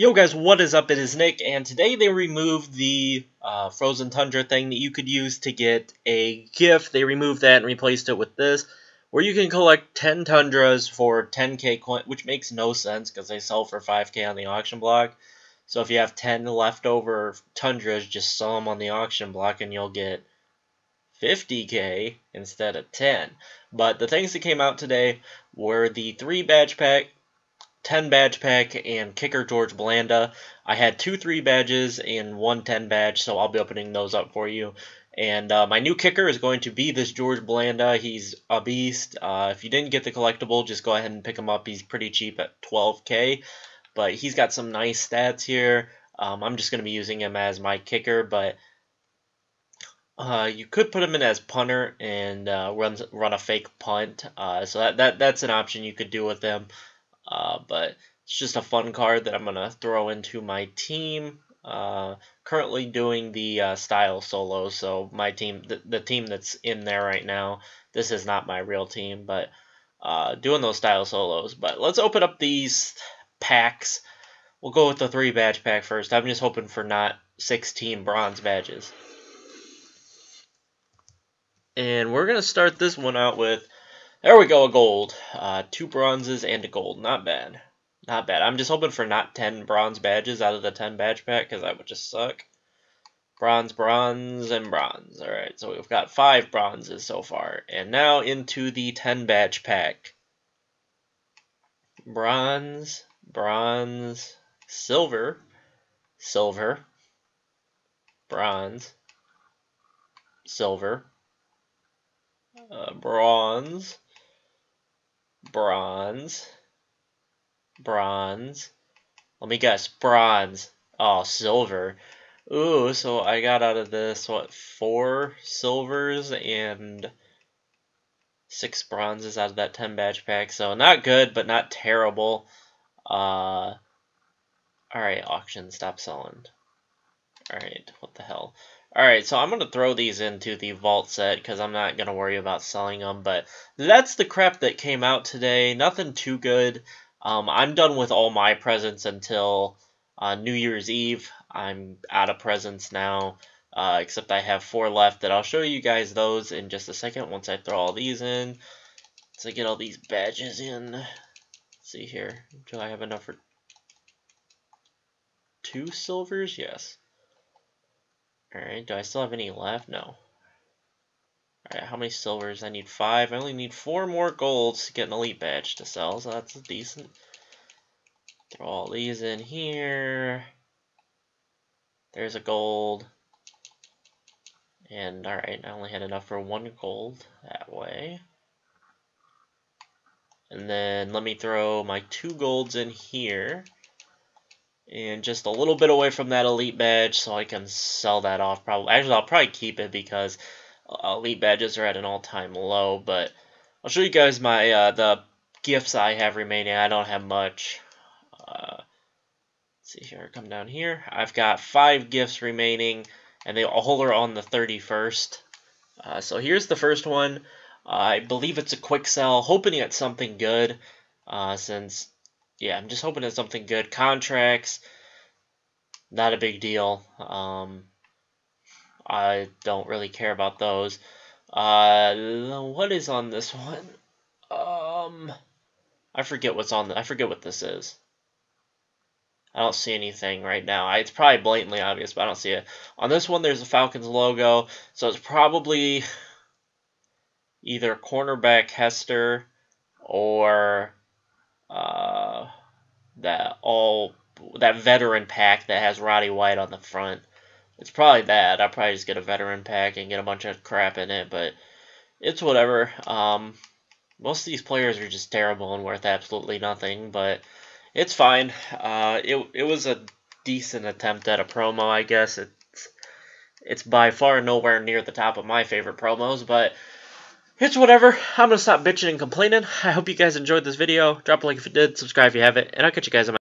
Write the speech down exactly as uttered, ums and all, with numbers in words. Yo guys, what is up? It is Nick, and today they removed the uh, Frozen Tundra thing that you could use to get a gift. They removed that and replaced it with this, where you can collect ten Tundras for ten K coin, which makes no sense because they sell for five K on the auction block. So if you have ten leftover Tundras, just sell them on the auction block and you'll get fifty K instead of ten. But the things that came out today were the three badge pack, ten badge pack, and kicker George Blanda. I had two three badges and one ten badge, so I'll be opening those up for you. And uh, my new kicker is going to be this George Blanda. He's a beast. Uh, if you didn't get the collectible, just go ahead and pick him up. He's pretty cheap at twelve K, but he's got some nice stats here. Um, I'm just going to be using him as my kicker, but uh, you could put him in as punter and uh, run, run a fake punt. Uh, so that, that that's an option you could do with him. Uh, but it's just a fun card that I'm going to throw into my team. Uh, currently doing the uh, style solo, so my team, the, the team that's in there right now, this is not my real team, but uh, doing those style solos. But let's open up these packs. We'll go with the three badge pack first. I'm just hoping for not sixteen bronze badges. And we're going to start this one out with, there we go, a gold. Uh, two bronzes and a gold. Not bad. Not bad. I'm just hoping for not ten bronze badges out of the ten badge pack, because that would just suck. Bronze, bronze, and bronze. Alright, so we've got five bronzes so far. And now into the ten badge pack. Bronze, bronze, silver, silver, bronze, silver, uh, bronze, bronze, bronze. Let me guess. Bronze. Oh, silver. Ooh, so I got out of this, what, four silvers and six bronzes out of that ten badge pack. So not good, but not terrible. Uh, Alright, auction, stop selling. Alright, what the hell. Alright, so I'm going to throw these into the vault set because I'm not going to worry about selling them. But that's the crap that came out today. Nothing too good. Um, I'm done with all my presents until uh, New Year's Eve. I'm out of presents now, uh, except I have four left that I'll show you guys those in just a second once I throw all these in. Once I get all these badges in. Let's see here. Do I have enough for two silvers? Yes. Alright, do I still have any left? No. Alright, how many silvers? I need five. I only need four more golds to get an elite badge to sell, so that's decent. Throw all these in here. There's a gold. And alright, I only had enough for one gold that way. And then let me throw my two golds in here. And just a little bit away from that elite badge, so I can sell that off probably. Actually, I'll probably keep it because elite badges are at an all-time low, but I'll show you guys my uh, the gifts I have remaining. I don't have much. Uh, let's see here. Come down here. I've got five gifts remaining, and they all are on the thirty-first. Uh, so here's the first one. Uh, I believe it's a quick sell. Hoping it's something good, uh, since yeah, I'm just hoping it's something good. Contracts, not a big deal. Um, I don't really care about those. Uh, what is on this one? Um, I forget what's on. The, I forget what this is. I don't see anything right now. I, it's probably blatantly obvious, but I don't see it. On this one, there's a Falcons logo, so it's probably either cornerback Hester or uh, that all that veteran pack that has Roddy White on the front. It's probably that. I'll probably just get a veteran pack and get a bunch of crap in it, but it's whatever. Um, most of these players are just terrible and worth absolutely nothing, but it's fine. Uh, it, it was a decent attempt at a promo, I guess. It's, it's by far nowhere near the top of my favorite promos, but it's whatever. I'm going to stop bitching and complaining. I hope you guys enjoyed this video. Drop a like if you did, subscribe if you haven't, and I'll catch you guys in my